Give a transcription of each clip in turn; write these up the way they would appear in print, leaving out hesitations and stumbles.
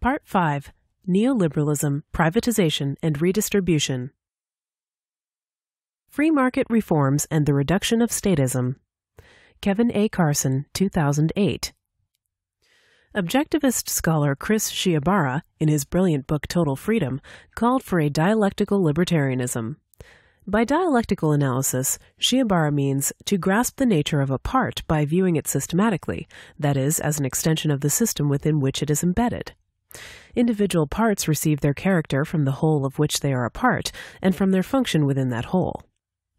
Part 5. Neoliberalism, Privatization, and Redistribution. Free Market Reforms and the Reduction of Statism. Kevin A. Carson, 2008. Objectivist scholar Chris Sciabarra, in his brilliant book Total Freedom, called for a dialectical libertarianism. By dialectical analysis, Sciabarra means to grasp the nature of a part by viewing it systematically, that is, as an extension of the system within which it is embedded. Individual parts receive their character from the whole of which they are a part, and from their function within that whole.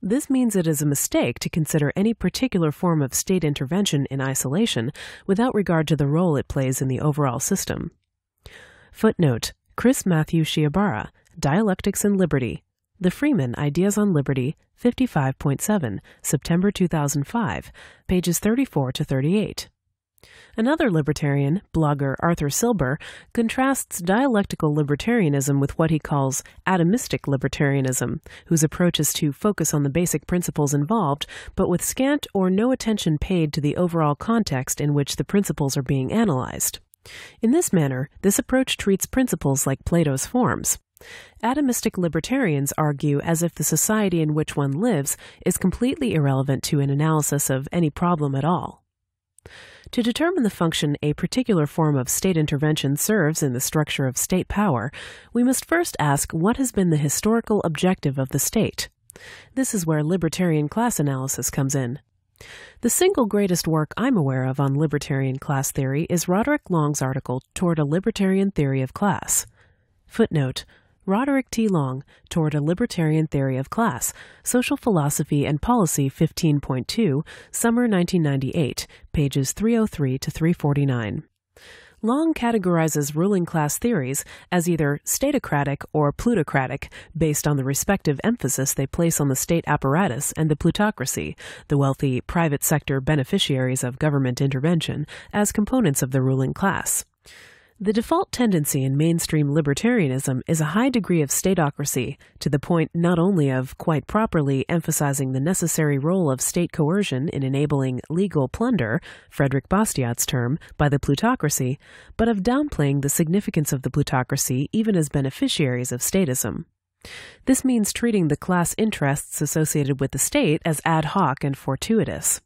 This means it is a mistake to consider any particular form of state intervention in isolation without regard to the role it plays in the overall system. Footnote: Chris Matthew Sciabarra, Dialectics and Liberty. The Freeman Ideas on Liberty, 55.7, September 2005, pages 34 to 38. Another libertarian, blogger Arthur Silber, contrasts dialectical libertarianism with what he calls atomistic libertarianism, whose approach is to focus on the basic principles involved, but with scant or no attention paid to the overall context in which the principles are being analyzed. In this manner, this approach treats principles like Plato's forms. Atomistic libertarians argue as if the society in which one lives is completely irrelevant to an analysis of any problem at all. To determine the function a particular form of state intervention serves in the structure of state power, we must first ask what has been the historical objective of the state. This is where libertarian class analysis comes in. The single greatest work I'm aware of on libertarian class theory is Roderick Long's article Toward a Libertarian Theory of Class. Footnote: Roderick T. Long, Toward a Libertarian Theory of Class, Social Philosophy and Policy 15.2, Summer 1998, pages 303 to 349. Long categorizes ruling class theories as either statocratic or plutocratic, based on the respective emphasis they place on the state apparatus and the plutocracy, the wealthy private sector beneficiaries of government intervention, as components of the ruling class. The default tendency in mainstream libertarianism is a high degree of statocracy, to the point not only of, quite properly, emphasizing the necessary role of state coercion in enabling legal plunder, Frederick Bastiat's term, by the plutocracy, but of downplaying the significance of the plutocracy even as beneficiaries of statism. This means treating the class interests associated with the state as ad hoc and fortuitous.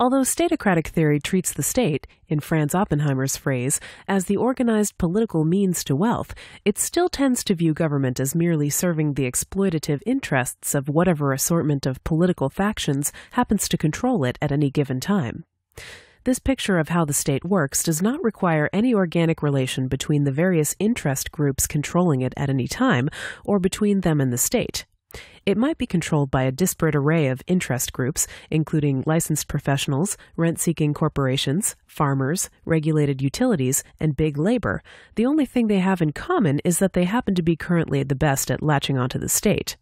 Although statocratic theory treats the state, in Franz Oppenheimer's phrase, as the organized political means to wealth, it still tends to view government as merely serving the exploitative interests of whatever assortment of political factions happens to control it at any given time. This picture of how the state works does not require any organic relation between the various interest groups controlling it at any time, or between them and the state. It might be controlled by a disparate array of interest groups, including licensed professionals, rent-seeking corporations, farmers, regulated utilities, and big labor. The only thing they have in common is that they happen to be currently the best at latching onto the state.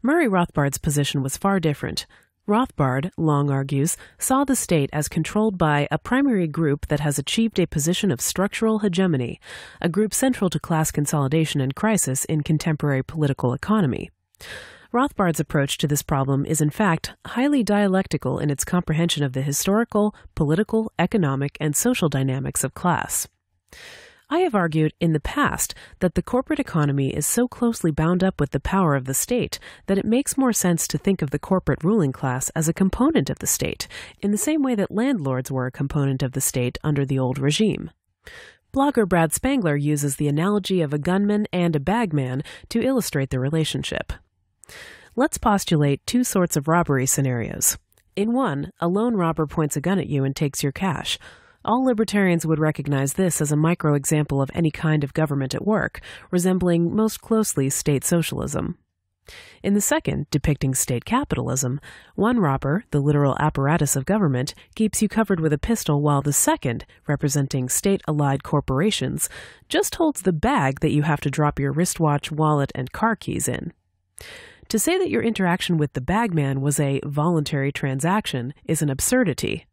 Murray Rothbard's position was far different. Rothbard, Long argues, saw the state as controlled by a primary group that has achieved a position of structural hegemony, a group central to class consolidation and crisis in contemporary political economy. Rothbard's approach to this problem is, in fact, highly dialectical in its comprehension of the historical, political, economic, and social dynamics of class. I have argued in the past that the corporate economy is so closely bound up with the power of the state that it makes more sense to think of the corporate ruling class as a component of the state, in the same way that landlords were a component of the state under the old regime. Blogger Brad Spangler uses the analogy of a gunman and a bagman to illustrate the relationship. Let's postulate two sorts of robbery scenarios. In one, a lone robber points a gun at you and takes your cash. All libertarians would recognize this as a micro-example of any kind of government at work, resembling most closely state socialism. In the second, depicting state capitalism, one robber, the literal apparatus of government, keeps you covered with a pistol while the second, representing state-allied corporations, just holds the bag that you have to drop your wristwatch, wallet, and car keys in. To say that your interaction with the bagman was a voluntary transaction is an absurdity.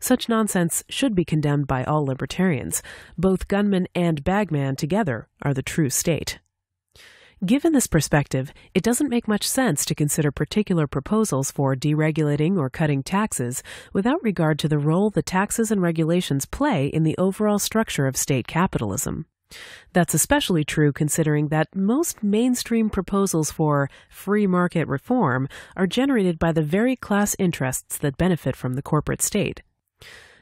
Such nonsense should be condemned by all libertarians. Both gunman and bagman together are the true state. Given this perspective, it doesn't make much sense to consider particular proposals for deregulating or cutting taxes without regard to the role the taxes and regulations play in the overall structure of state capitalism. That's especially true considering that most mainstream proposals for free market reform are generated by the very class interests that benefit from the corporate state.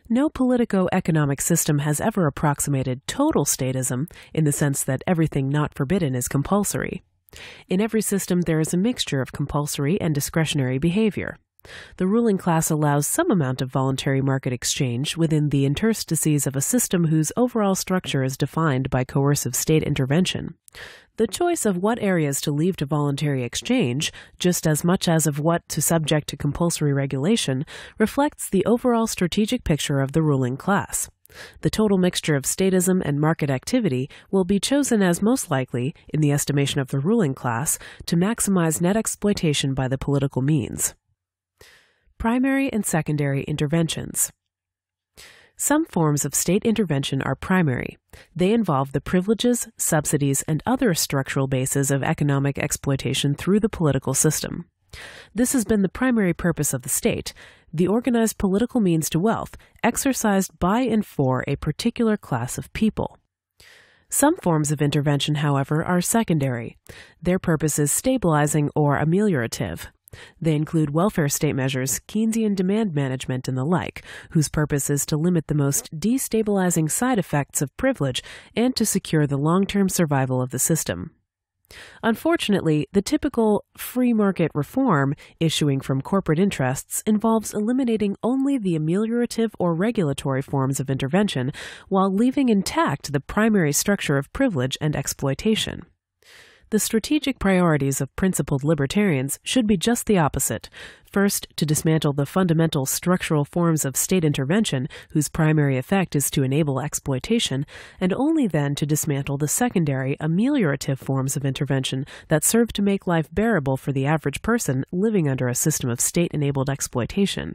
No politico-economic system has ever approximated total statism in the sense that everything not forbidden is compulsory. In every system, there is a mixture of compulsory and discretionary behavior. The ruling class allows some amount of voluntary market exchange within the interstices of a system whose overall structure is defined by coercive state intervention. The choice of what areas to leave to voluntary exchange, just as much as of what to subject to compulsory regulation, reflects the overall strategic picture of the ruling class. The total mixture of statism and market activity will be chosen as most likely, in the estimation of the ruling class, to maximize net exploitation by the political means. Primary and secondary interventions. Some forms of state intervention are primary. They involve the privileges, subsidies, and other structural bases of economic exploitation through the political system. This has been the primary purpose of the state, the organized political means to wealth exercised by and for a particular class of people. Some forms of intervention, however, are secondary. Their purpose is stabilizing or ameliorative. They include welfare state measures, Keynesian demand management, and the like, whose purpose is to limit the most destabilizing side effects of privilege and to secure the long-term survival of the system. Unfortunately, the typical free market reform issuing from corporate interests involves eliminating only the ameliorative or regulatory forms of intervention while leaving intact the primary structure of privilege and exploitation. The strategic priorities of principled libertarians should be just the opposite. First, to dismantle the fundamental structural forms of state intervention whose primary effect is to enable exploitation, and only then to dismantle the secondary, ameliorative forms of intervention that serve to make life bearable for the average person living under a system of state-enabled exploitation.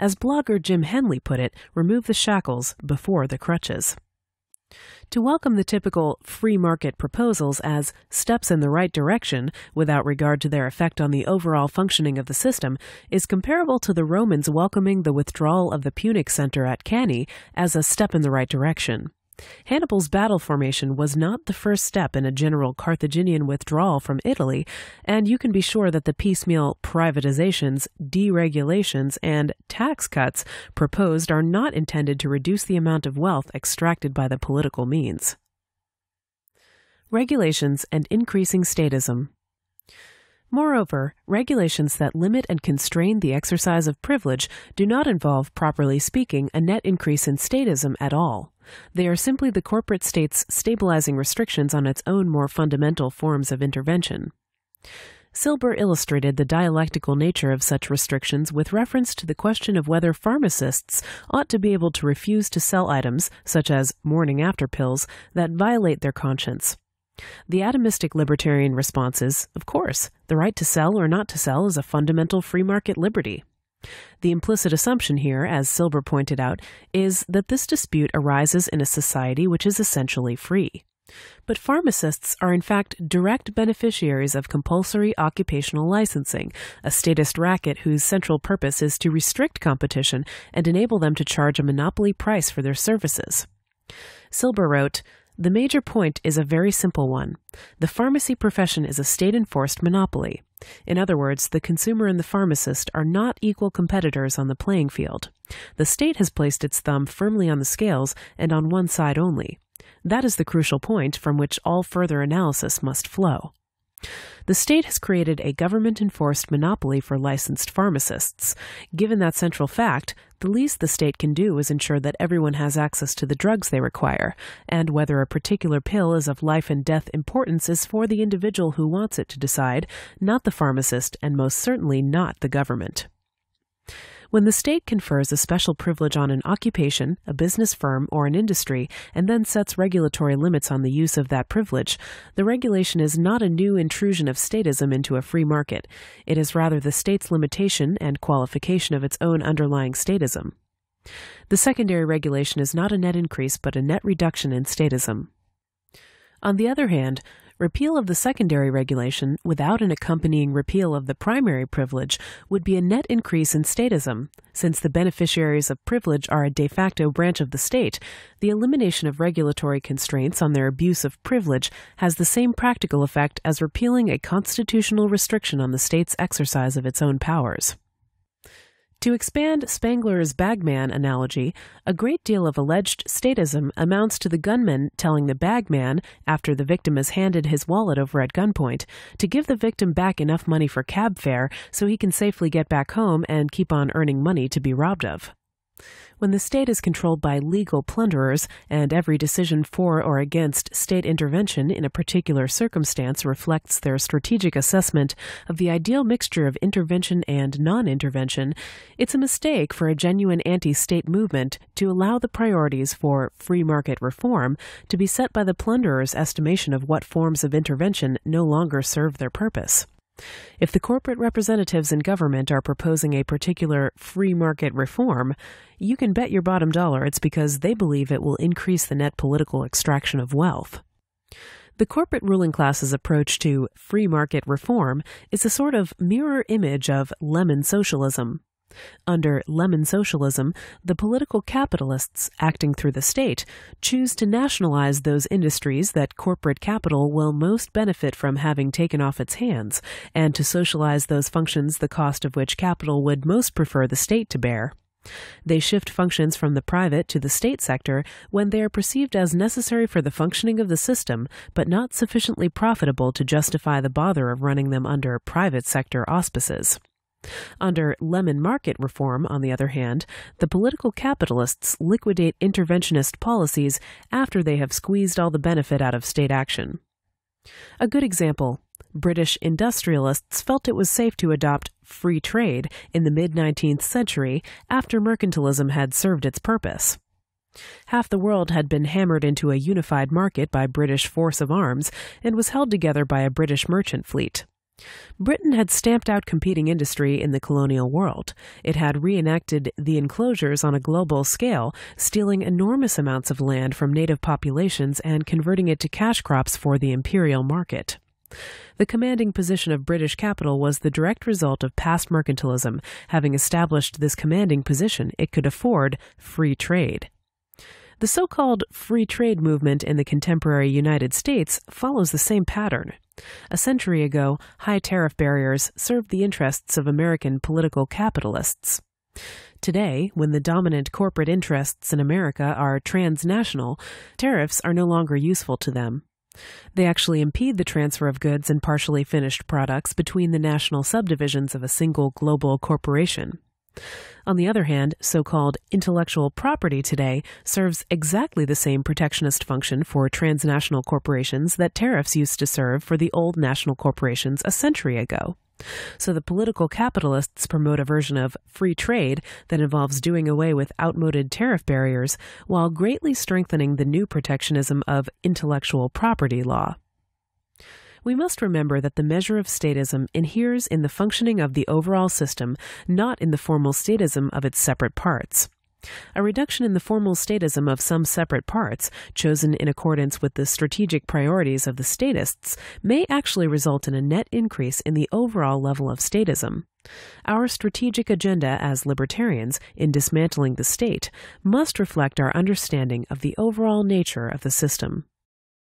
As blogger Jim Henley put it, remove the shackles before the crutches. To welcome the typical free market proposals as steps in the right direction without regard to their effect on the overall functioning of the system is comparable to the Romans welcoming the withdrawal of the Punic center at Cannae as a step in the right direction. Hannibal's battle formation was not the first step in a general Carthaginian withdrawal from Italy, and you can be sure that the piecemeal privatizations, deregulations, and tax cuts proposed are not intended to reduce the amount of wealth extracted by the political means. Regulations and increasing statism. Moreover, regulations that limit and constrain the exercise of privilege do not involve, properly speaking, a net increase in statism at all. They are simply the corporate state's stabilizing restrictions on its own more fundamental forms of intervention. Silber illustrated the dialectical nature of such restrictions with reference to the question of whether pharmacists ought to be able to refuse to sell items, such as morning-after pills, that violate their conscience. The atomistic libertarian response is, of course, the right to sell or not to sell is a fundamental free market liberty. The implicit assumption here, as Silber pointed out, is that this dispute arises in a society which is essentially free. But pharmacists are in fact direct beneficiaries of compulsory occupational licensing, a statist racket whose central purpose is to restrict competition and enable them to charge a monopoly price for their services. Silber wrote, "The major point is a very simple one. The pharmacy profession is a state-enforced monopoly. In other words, the consumer and the pharmacist are not equal competitors on the playing field. The state has placed its thumb firmly on the scales and on one side only. That is the crucial point from which all further analysis must flow. The state has created a government-enforced monopoly for licensed pharmacists. Given that central fact, the least the state can do is ensure that everyone has access to the drugs they require, and whether a particular pill is of life and death importance is for the individual who wants it to decide, not the pharmacist, and most certainly not the government." When the state confers a special privilege on an occupation, a business firm, or an industry, and then sets regulatory limits on the use of that privilege, the regulation is not a new intrusion of statism into a free market. It is rather the state's limitation and qualification of its own underlying statism. The secondary regulation is not a net increase but a net reduction in statism. On the other hand, Repeal of the secondary regulation without an accompanying repeal of the primary privilege would be a net increase in statism. Since the beneficiaries of privilege are a de facto branch of the state, the elimination of regulatory constraints on their abuse of privilege has the same practical effect as repealing a constitutional restriction on the state's exercise of its own powers. To expand Spangler's bagman analogy, a great deal of alleged statism amounts to the gunman telling the bagman, after the victim has handed his wallet over at gunpoint, to give the victim back enough money for cab fare so he can safely get back home and keep on earning money to be robbed of. When the state is controlled by legal plunderers, and every decision for or against state intervention in a particular circumstance reflects their strategic assessment of the ideal mixture of intervention and non-intervention, it's a mistake for a genuine anti-state movement to allow the priorities for free market reform to be set by the plunderers' estimation of what forms of intervention no longer serve their purpose. If the corporate representatives in government are proposing a particular free market reform, you can bet your bottom dollar it's because they believe it will increase the net political extraction of wealth. The corporate ruling class's approach to free market reform is a sort of mirror image of lemon socialism. Under lemon socialism, the political capitalists, acting through the state, choose to nationalize those industries that corporate capital will most benefit from having taken off its hands, and to socialize those functions the cost of which capital would most prefer the state to bear. They shift functions from the private to the state sector when they are perceived as necessary for the functioning of the system, but not sufficiently profitable to justify the bother of running them under private sector auspices. Under lemon market reform, on the other hand, the political capitalists liquidate interventionist policies after they have squeezed all the benefit out of state action. A good example: British industrialists felt it was safe to adopt free trade in the mid-19th century after mercantilism had served its purpose. Half the world had been hammered into a unified market by British force of arms and was held together by a British merchant fleet. Britain had stamped out competing industry in the colonial world. It had reenacted the enclosures on a global scale, stealing enormous amounts of land from native populations and converting it to cash crops for the imperial market. The commanding position of British capital was the direct result of past mercantilism. Having established this commanding position, it could afford free trade. The so-called free trade movement in the contemporary United States follows the same pattern. A century ago, high tariff barriers served the interests of American political capitalists. Today, when the dominant corporate interests in America are transnational, tariffs are no longer useful to them. They actually impede the transfer of goods and partially finished products between the national subdivisions of a single global corporation. On the other hand, so-called intellectual property today serves exactly the same protectionist function for transnational corporations that tariffs used to serve for the old national corporations a century ago. So the political capitalists promote a version of free trade that involves doing away with outmoded tariff barriers while greatly strengthening the new protectionism of intellectual property law. We must remember that the measure of statism inheres in the functioning of the overall system, not in the formal statism of its separate parts. A reduction in the formal statism of some separate parts, chosen in accordance with the strategic priorities of the statists, may actually result in a net increase in the overall level of statism. Our strategic agenda as libertarians in dismantling the state must reflect our understanding of the overall nature of the system.